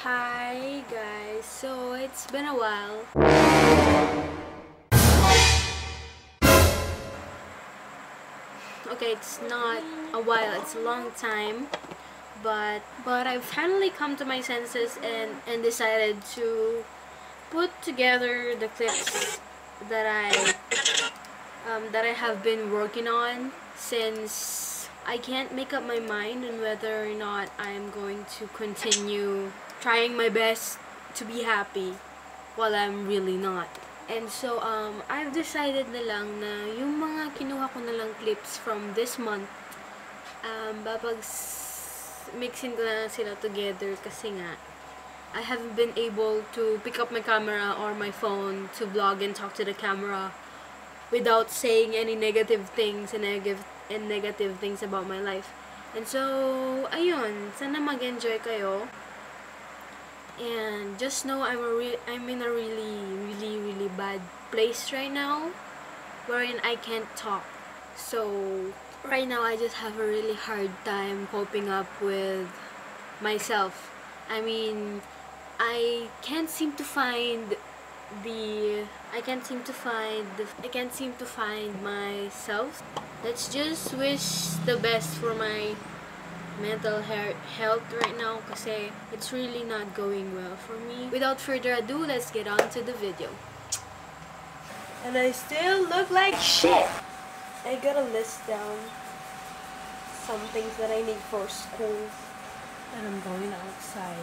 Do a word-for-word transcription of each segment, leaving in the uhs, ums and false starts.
Hi guys, so it's been a while. Okay, it's not a while, it's a long time, but but I've finally come to my senses and and decided to put together the clips that I um, that I have been working on, since I can't make up my mind on whether or not I'm going to continue trying my best to be happy while I'm really not. And so um I've decided na lang na yung mga kinuha ko na lang clips from this month, um babag-mixin ko na sila together kasi nga I haven't been able to pick up my camera or my phone to vlog and talk to the camera without saying any negative things and negative and negative things about my life. And so ayun, sana mag-enjoy kayo. And just know I'm a re I'm in a really, really, really bad place right now, wherein I can't talk. So right now I just have a really hard time coping up with myself. I mean, I can't seem to find the I can't seem to find the I can't seem to find myself. Let's just wish the best for my mental health right now kasi it's really not going well for me. Without further ado, let's get on to the video. And I still look like shit. I gotta list down some things that I need for school, and I'm going outside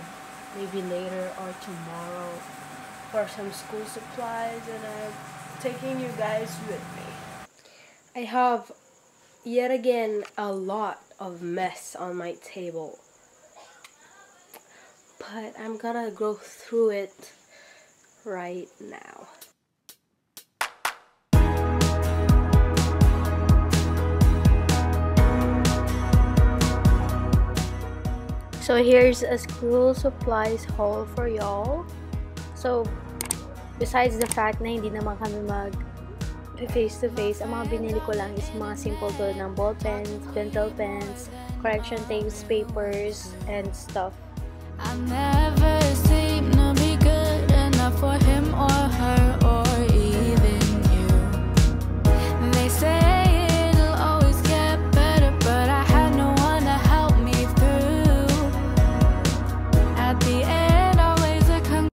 maybe later or tomorrow for some school supplies, and I'm taking you guys with me. I have yet again a lot of mess on my table, but I'm gonna go through it right now. So here's a school supplies haul for y'all. So besides the fact na hindi naman kami mag face to face, ang mga binili ko lang is mga simple tulad ng ball pens, dental pens, correction tapes, papers, and stuff. I never seem to be good enough for him or her or even you. They say it'll always get better, but I had no one to help me through. At the end, always a con-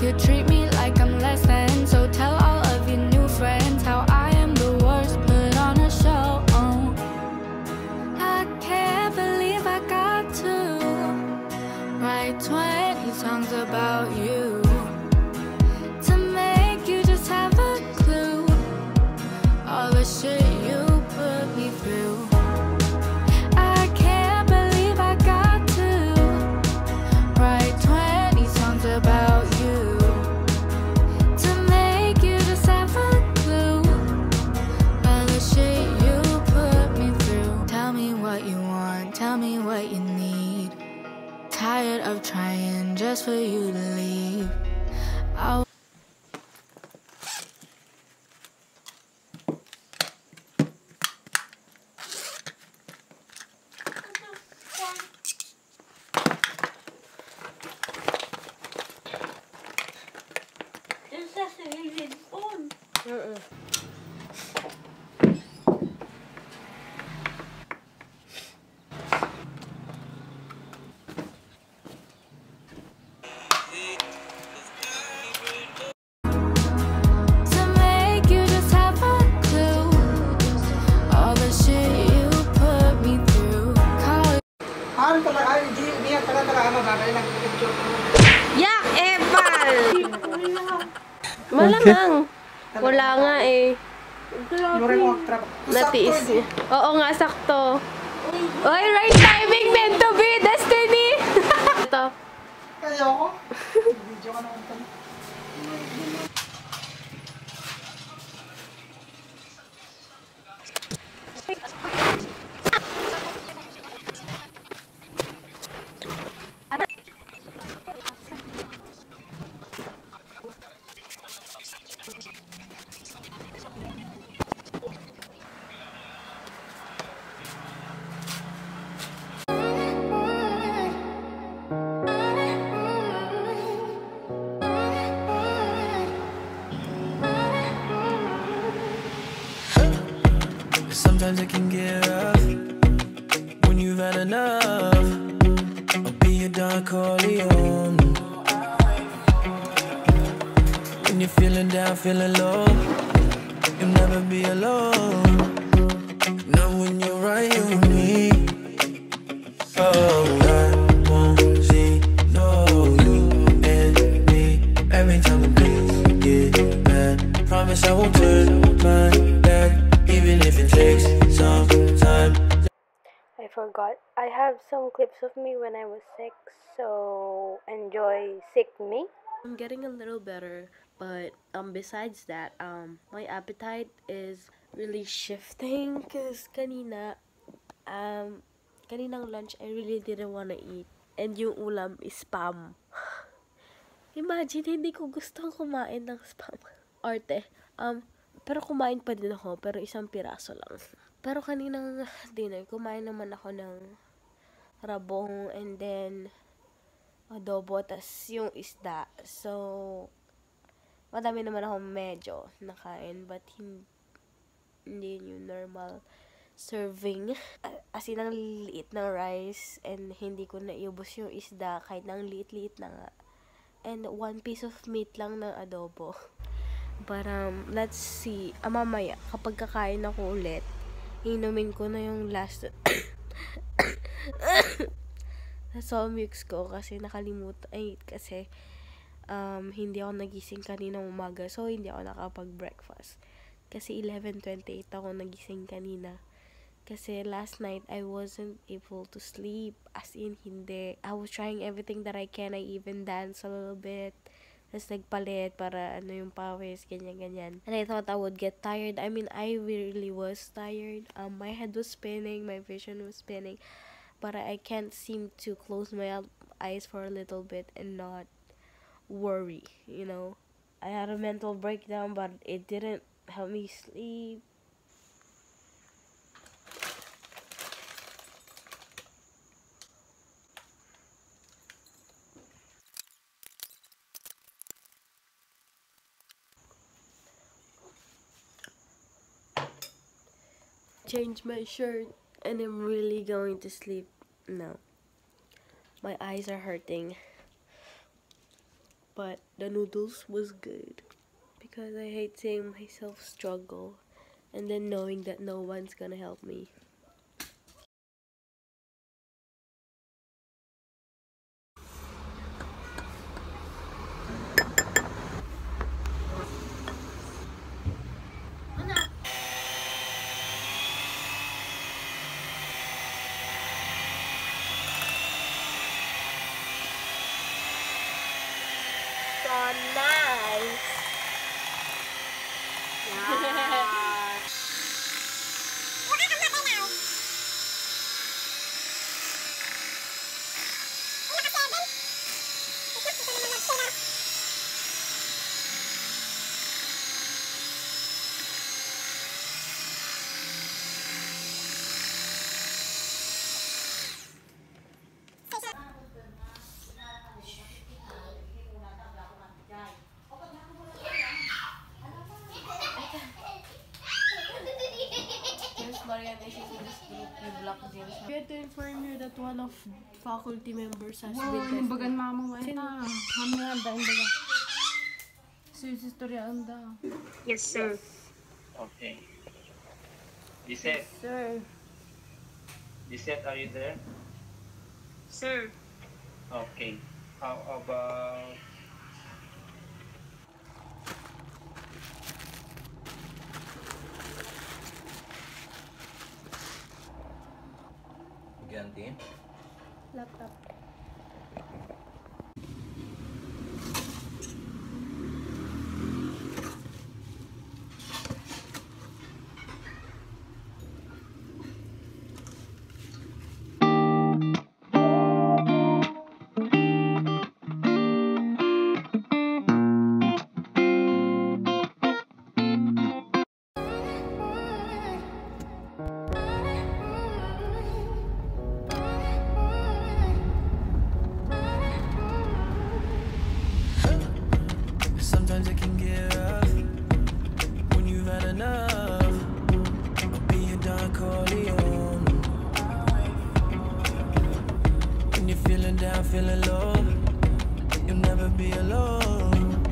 You treat me like I'm less than, so tell all of your new friends how I am the worst, put on a show. Oh, I can't believe I got to write twenty songs about you to make you just have a clue all the shit you put me through. Tired of trying just for you to leave. I'll This doesn't even on. Uh-uh. Yak, Ebal! Malamang. Wala nga eh. Natiis niya. Oo nga, sakto. Oy, right timing, meant to be, destiny! Ito. Kaya ako? John Anton. Sometimes it can get rough when you've had enough. I'll be a Don Corleone. When you're feeling down, feeling low, you'll never be alone. Know when you're right, you need. Oh, I won't see no you and me. Every time the things get bad, promise I won't turn my back. Even if it takes some time. I forgot. I have some clips of me when I was sick, so enjoy sick me. I'm getting a little better, but um, besides that, um, my appetite is really shifting because kanina, um, kaninang lunch I really didn't want to eat, and yung ulam is spam. Imagine, hindi ko gustong kumain ng spam. Arte, um. Pero kumain pa din ako, pero isang piraso lang. Pero kaninang dinner, kumain naman ako ng rabong and then adobo, tas yung isda. So, madami naman ako medyo nakain, but hindi, hindi yung normal serving. As in, ang liit ng rice and hindi ko naiubos yung isda kahit nang liit-liit na nga. And one piece of meat lang ng adobo. But um, let's see. Ah, mamaya, kapag kakain ako ulit, inumin ko na yung last... That's all mix ko kasi nakalimutan. Ay, kasi um, hindi ako nagising kanina umaga. So, hindi ako nakapag-breakfast. Kasi eleven twenty-eight ako nagising kanina. Kasi last night, I wasn't able to sleep. As in, hindi. I was trying everything that I can. I even dance a little bit. Tapos nagpalit para ano yung powers, ganyan-ganyan. And I thought I would get tired. I mean, I really was tired. Um, my head was spinning, my vision was spinning. But I can't seem to close my eyes for a little bit and not worry, you know. I had a mental breakdown, but it didn't help me sleep. Change my shirt and I'm really going to sleep now. My eyes are hurting, but the noodles was good because I hate seeing myself struggle and then knowing that no one's gonna help me. Oh, nice. Yeah. We have to inform you that one of faculty members has wow, been tested. Mama, yes, sir. Okay. Lisette. Yes, sir. Lisette, are you there? Sir. Okay. How about... Laptop. Sometimes it can get rough when you've had enough. I'll be a Don Corleone. When you're feeling down, feeling low, you'll never be alone.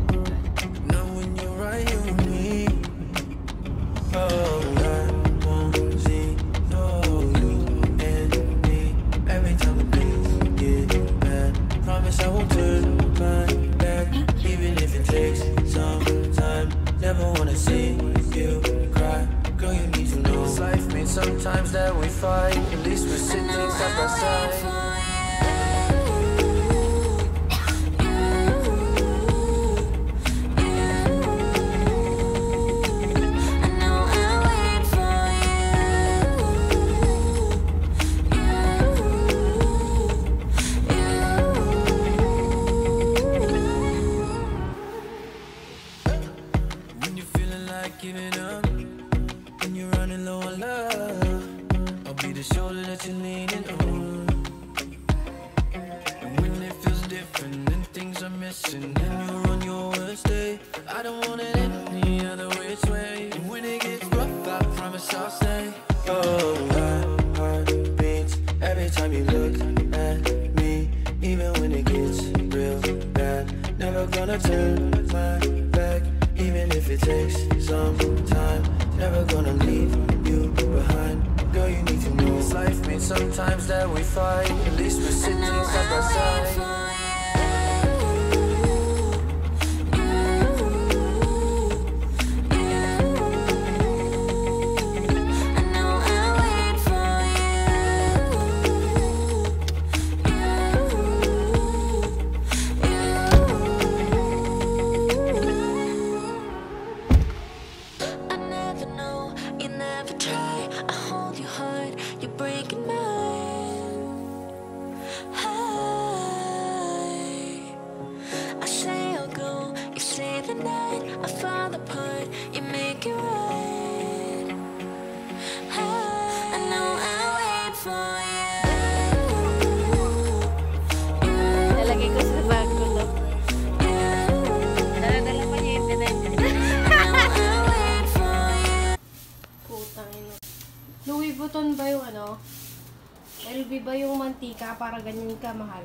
Now when you're right, you need. Oh, I won't see no you and me. Every time the things get bad, promise I won't turn my. Even if it takes some time, never wanna see you cry. Girl, you need to know life means sometimes that we fight. At least we're sitting side by side. Para ganyan ka, mahal.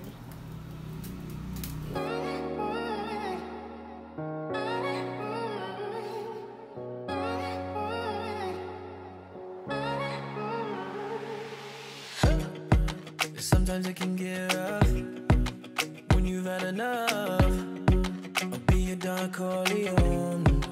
Sometimes I can get rough when you've had enough. I'll be your Don Corleone.